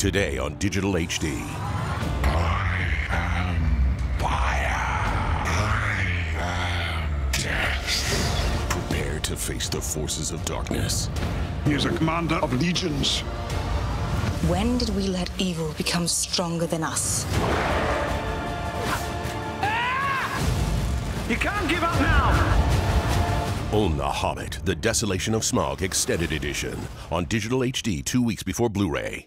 Today on Digital HD. I am fire. I am death. Prepare to face the forces of darkness. He is a commander of legions. When did we let evil become stronger than us? Ah! You can't give up now! Own the Hobbit, The Desolation of Smaug Extended Edition on Digital HD 2 weeks before Blu-ray.